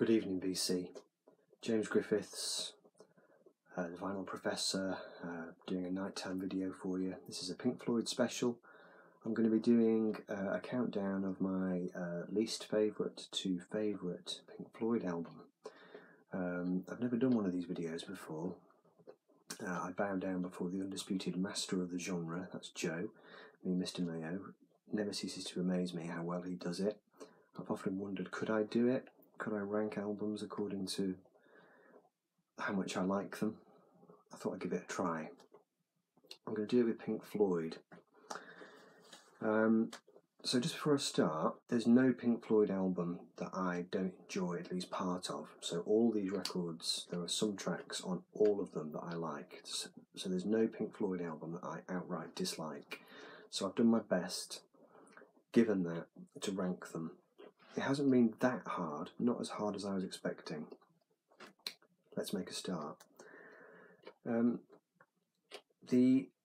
Good Evening, BC. James Griffiths, the Vinyl Professor, doing a nighttime video for you. This is a Pink Floyd special. I'm going to be doing a countdown of my least favourite to favourite Pink Floyd album. I've never done one of these videos before. I bow down before the undisputed master of the genre, that's Joe, Mr. Mayo. Never ceases to amaze me how well he does it. I've often wondered, could I do it? Could I rank albums according to how much I like them? I thought I'd give it a try. I'm going to do it with Pink Floyd. So just before I start, there's no Pink Floyd album that I don't enjoy at least part of. So all these records, there are some tracks on all of them that I like. So there's no Pink Floyd album that I outright dislike. So I've done my best, given that, to rank them. It hasn't been that hard, not as hard as I was expecting. Let's make a start.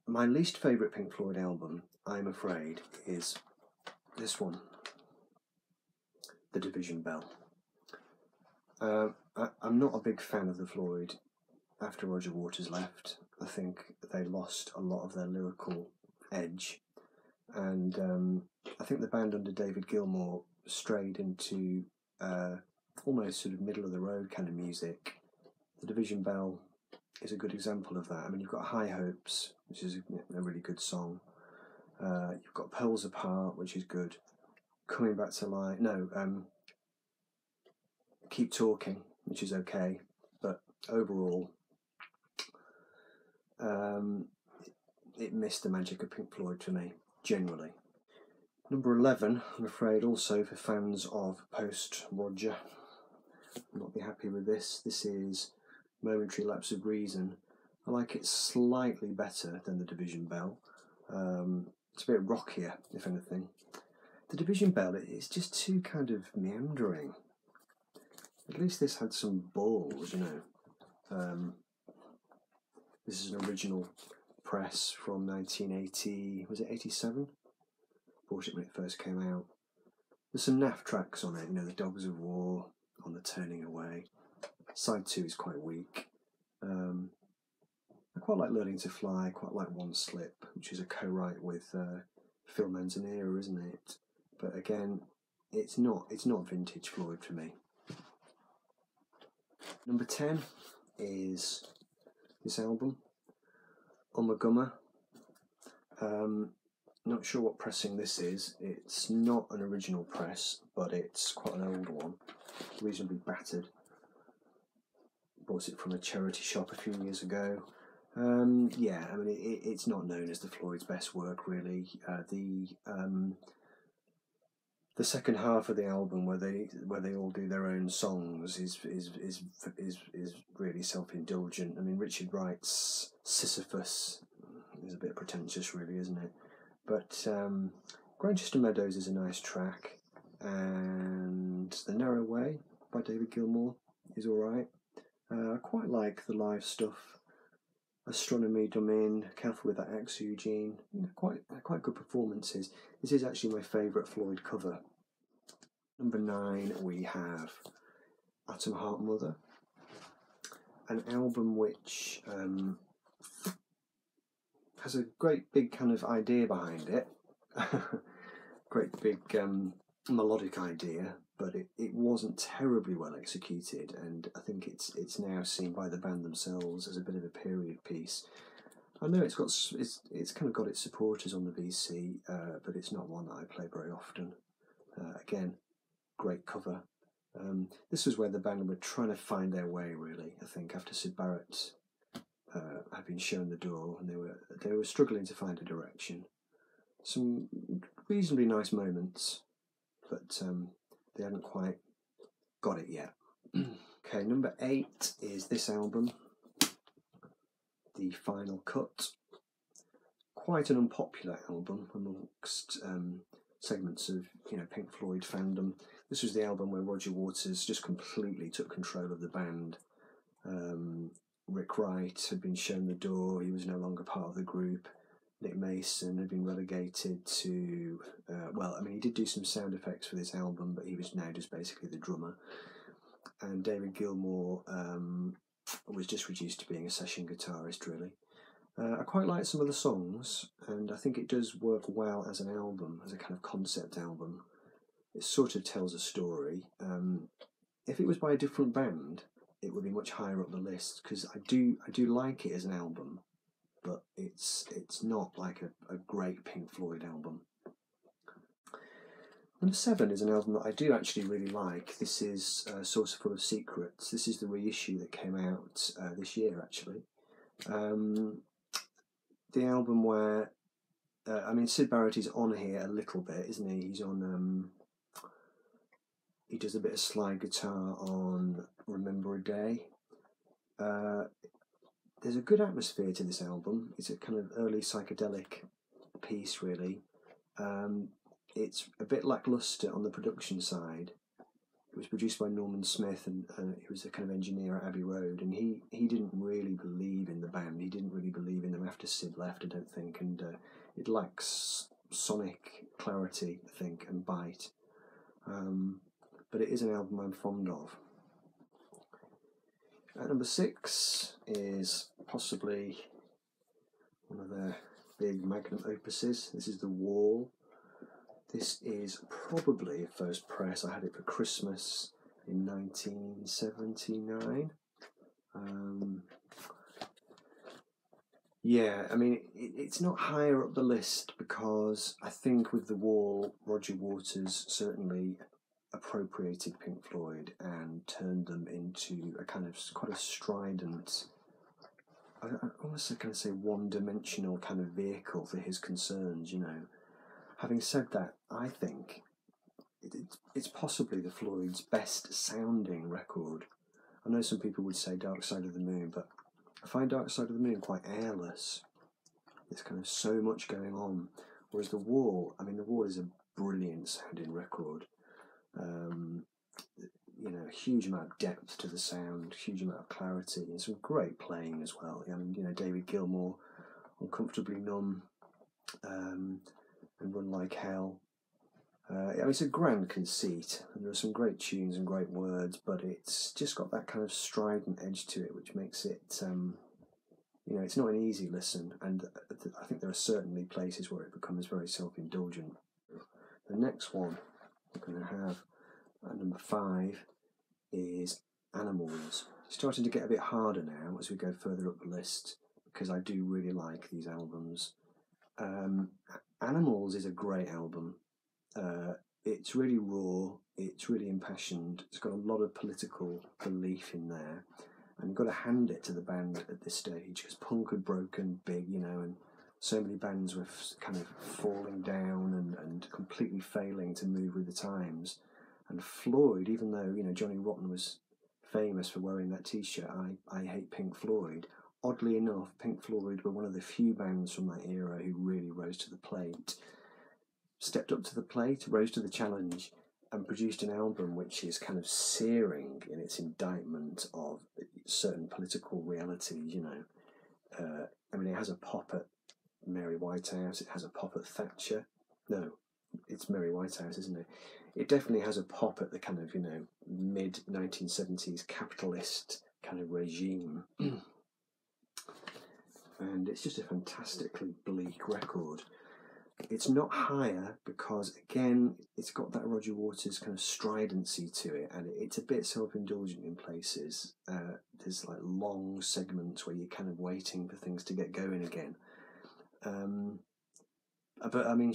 My least favourite Pink Floyd album, I'm afraid, is this one, The Division Bell. I'm not a big fan of the Floyd after Roger Waters left. I think they lost a lot of their lyrical edge, and I think the band under David Gilmour strayed into almost sort of middle of the road kind of music. The Division Bell is a good example of that. I mean, you've got High Hopes, which is a really good song. You've got Poles Apart, which is good. Coming Back to Life, Keep Talking, which is okay, but overall, it missed the magic of Pink Floyd for me, generally. Number 11, I'm afraid, also for fans of post-Roger. I'll not be happy with this. This is Momentary Lapse of Reason. I like it slightly better than The Division Bell. It's a bit rockier, if anything. The Division Bell, it's just too kind of meandering. At least this had some balls, you know. This is an original press from 1980, was it 87? Bought it when it first came out. There's some naff tracks on it, you know, The Dogs of War, On the Turning Away. Side 2 is quite weak. I quite like Learning to Fly, quite like One Slip, which is a co-write with Phil Manzanera, isn't it? But again, it's not vintage Floyd for me. Number 10 is this album, Ummagumma. Not sure what pressing this is. It's not an original press, but it's quite an old one, reasonably battered. Bought it from a charity shop a few years ago. Yeah, I mean, it's not known as the Floyd's best work, really. The second half of the album, where they all do their own songs, is really self-indulgent. I mean, Richard Wright's Sisyphus is a bit pretentious, really, isn't it? But Grantchester Meadows is a nice track, and The Narrow Way by David Gilmour is all right. I quite like the live stuff. Astronomy Domain, Careful With That Ex Eugene, quite good performances. This is actually my favourite Floyd cover. Number 9, we have Atom Heart Mother, an album which has a great big kind of idea behind it, great big melodic idea, but it wasn't terribly well executed, and I think it's now seen by the band themselves as a bit of a period piece. I know it's kind of got its supporters on the VC, but it's not one that I play very often. Again, great cover. This was where the band were trying to find their way, really. I think after Sid Barrett had been shown the door, and they were struggling to find a direction. Some reasonably nice moments, but they haven't quite got it yet. Okay, number 8 is this album, The Final Cut. Quite an unpopular album amongst segments of, you know, Pink Floyd fandom. This was the album where Roger Waters just completely took control of the band. Rick Wright had been shown the door, he was no longer part of the group. Nick Mason had been relegated to, well, I mean, he did do some sound effects for this album, but he was now just basically the drummer. and David Gilmour was just reduced to being a session guitarist, really. I quite like some of the songs, and I think it does work well as an album, as a kind of concept album. It sort of tells a story. If it was by a different band, it would be much higher up the list, because I do like it as an album, but it's not like a great Pink Floyd album. Number 7 is an album that I do actually really like. This is A Saucerful of Secrets. This is the reissue that came out this year, actually. The album where, I mean, Sid Barrett is on here a little bit, isn't he? He's on, he does a bit of slide guitar on Remember A Day. There's a good atmosphere to this album. It's a kind of early psychedelic piece, really. It's a bit lackluster on the production side. It was produced by Norman Smith, and he was a kind of engineer at Abbey Road, and he didn't really believe in the band. He didn't really believe in them after Sid left, I don't think, and it lacks sonic clarity, I think, and bite. But it is an album I'm fond of. At number 6 is possibly one of their big magnum opuses. This is The Wall. This is probably a first press. I had it for Christmas in 1979. Yeah, I mean, it's not higher up the list because I think with The Wall, Roger Waters certainly appropriated Pink Floyd and turned them into a kind of quite a strident, I almost kind of say one-dimensional kind of vehicle for his concerns, you know. Having said that, I think it's possibly the Floyd's best sounding record. I know some people would say Dark Side of the Moon, but I find Dark Side of the Moon quite airless. There's kind of so much going on. Whereas The Wall, I mean, The Wall is a brilliant sounding record. You know, a huge amount of depth to the sound, huge amount of clarity, and some great playing as well. I mean, you know, David Gilmour, Uncomfortably Numb, and Run Like Hell. I mean, it's a grand conceit, and there are some great tunes and great words, but it's just got that kind of strident edge to it, which makes it, you know, it's not an easy listen, and I think there are certainly places where it becomes very self-indulgent. The next one I'm going to have at number 5 is Animals. It's starting to get a bit harder now as we go further up the list, because I do really like these albums. Animals is a great album. It's really raw, it's really impassioned, it's got a lot of political belief in there, and you've got to hand it to the band at this stage, because punk had broken big, you know, and so many bands were kind of falling down and completely failing to move with the times. And Floyd, even though, you know, Johnny Rotten was famous for wearing that t-shirt, I hate Pink Floyd, oddly enough, Pink Floyd were one of the few bands from that era who really rose to the plate, stepped up to the plate, rose to the challenge, and produced an album which is kind of searing in its indictment of certain political realities, you know. I mean, it has a pop at Mary Whitehouse, it has a pop at Thatcher. No, it's Mary Whitehouse, isn't it? It definitely has a pop at the kind of, you know, mid-1970s capitalist kind of regime. And it's just a fantastically bleak record. It's not higher because, again, it's got that Roger Waters kind of stridency to it, and it's a bit self-indulgent in places. There's like long segments where you're kind of waiting for things to get going again. But I mean,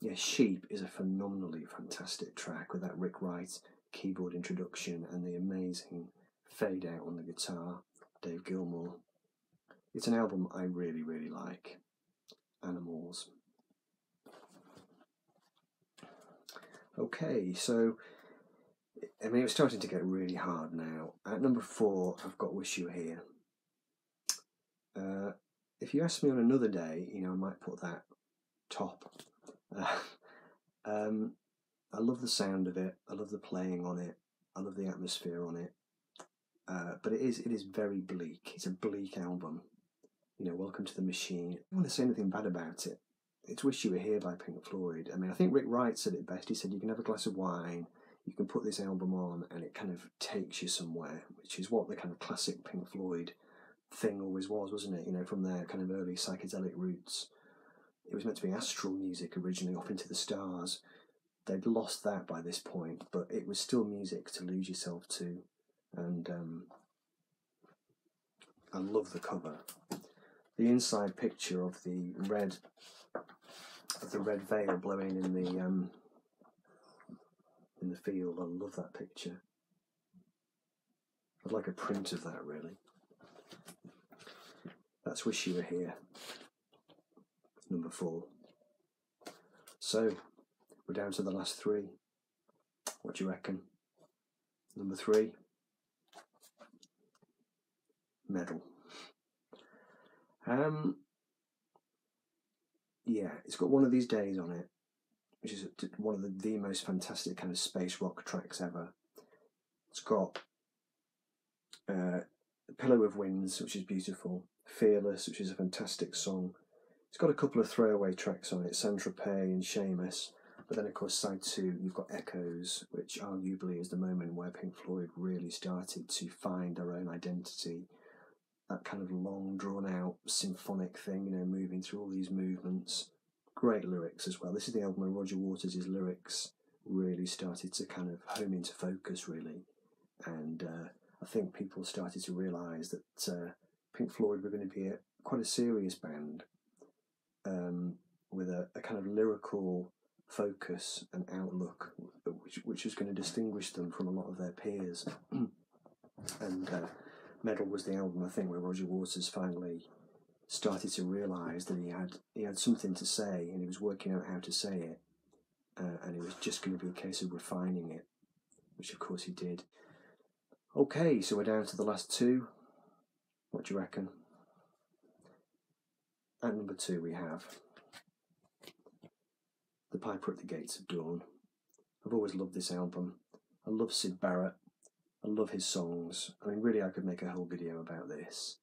yeah, Sheep is a phenomenally fantastic track with that Rick Wright keyboard introduction and the amazing fade out on the guitar, Dave Gilmour. It's an album I really, really like, Animals. Okay, so, I mean, it's starting to get really hard now. At number 4, I've got Wish You Were Here. If you asked me on another day, you know, I might put that top. I love the sound of it, I love the playing on it, I love the atmosphere on it. But it is very bleak. It's a bleak album. You know, Welcome to the Machine. I don't want to say anything bad about it. It's Wish You Were Here by Pink Floyd. I mean, I think Rick Wright said it best. He said, you can have a glass of wine, you can put this album on and it kind of takes you somewhere, which is what the kind of classic Pink Floyd thing always was, wasn't it? You know, from their kind of early psychedelic roots. It was meant to be astral music originally, off into the stars. They'd lost that by this point, but it was still music to lose yourself to. And I love the cover. The inside picture of the red veil blowing in the field. I love that picture. I'd like a print of that, really. That's Wish You Were Here, number 4. So we're down to the last three. What do you reckon? Number 3, Meddle. Yeah, it's got One of These Days on it, which is one of the most fantastic kind of space rock tracks ever. It's got Pillow of Winds, which is beautiful, Fearless, which is a fantastic song. It's got a couple of throwaway tracks on it, Saint-Tropez and Seamus, but then of course side 2, you've got Echoes, which arguably is the moment where Pink Floyd really started to find their own identity. That kind of long, drawn-out symphonic thing, you know, moving through all these movements. Great lyrics as well. This is the album where Roger Waters' lyrics really started to kind of home into focus, really. And I think people started to realise that Pink Floyd were going to be quite a serious band with a kind of lyrical focus and outlook, which was going to distinguish them from a lot of their peers. And... Meddle was the album, I think, where Roger Waters finally started to realise that he had something to say, and he was working out how to say it, and it was just going to be a case of refining it, which of course he did. Okay, so we're down to the last two. What do you reckon? At number 2 we have The Piper at the Gates of Dawn. I've always loved this album. I love Sid Barrett. I love his songs. I mean, really, I could make a whole video about this.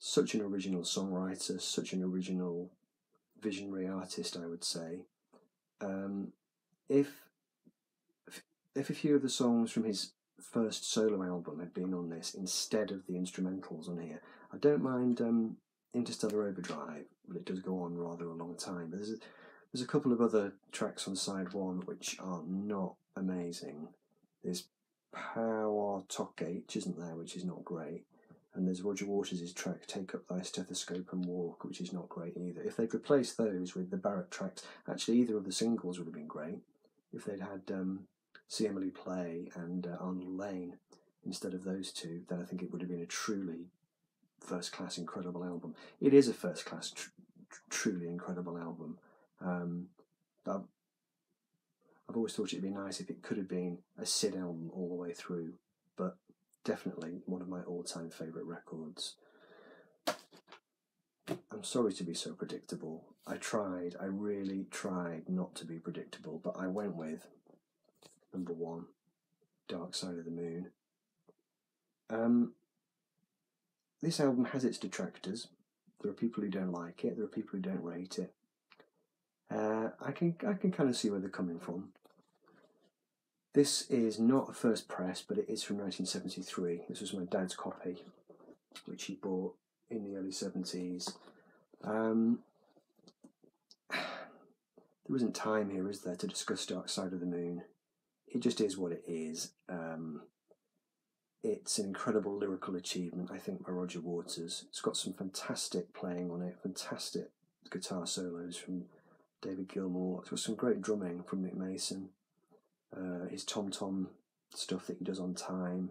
Such an original songwriter, such an original visionary artist, I would say. If a few of the songs from his first solo album had been on this instead of the instrumentals on here, I don't mind Interstellar Overdrive, but it does go on rather a long time. But there's a couple of other tracks on side 1 which are not amazing. There's Power Talk H, isn't there, which is not great, and there's Roger Waters' track Take Up Thy Stethoscope and Walk, which is not great either. If they'd replaced those with the Barrett tracks, actually either of the singles would have been great. If they'd had See Emily Play and Arnold Lane instead of those two, then I think it would have been a truly first-class incredible album. It is a first-class truly incredible album. I've always thought it'd be nice if it could have been a Sid album all the way through, but definitely one of my all-time favourite records. I'm sorry to be so predictable. I really tried not to be predictable, but I went with number 1, Dark Side of the Moon. This album has its detractors. There are people who don't like it, there are people who don't rate it. I can kind of see where they're coming from. This is not a first press, but it is from 1973. This was my dad's copy, which he bought in the early 70s. There isn't time here, is there, to discuss Dark Side of the Moon. It just is what it is. It's an incredible lyrical achievement, I think, by Roger Waters. It's got some fantastic playing on it, fantastic guitar solos from David Gilmour. It's got some great drumming from Nick Mason, his tom-tom stuff that he does on Time,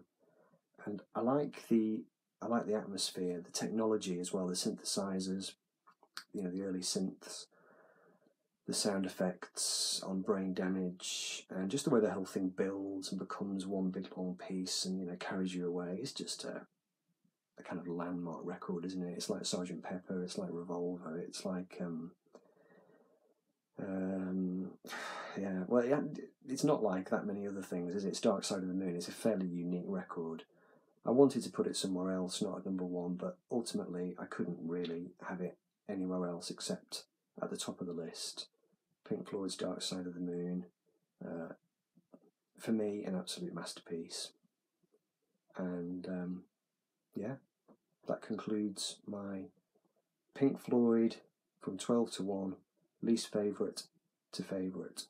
and I like the atmosphere, the technology as well, the synthesizers, you know, the early synths, the sound effects on Brain Damage, and just the way the whole thing builds and becomes one big long piece, and you know, carries you away. It's just a kind of landmark record, isn't it? It's like Sgt. Pepper, it's like Revolver, it's like yeah, well, it's not like that many other things, is it? It's Dark Side of the Moon. It's a fairly unique record. I wanted to put it somewhere else, not at number 1, but ultimately I couldn't really have it anywhere else except at the top of the list. Pink Floyd's Dark Side of the Moon. for me, an absolute masterpiece. And yeah, that concludes my Pink Floyd from 12 to 1, least favourite to favourite.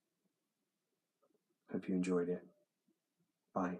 Hope you enjoyed it. Bye.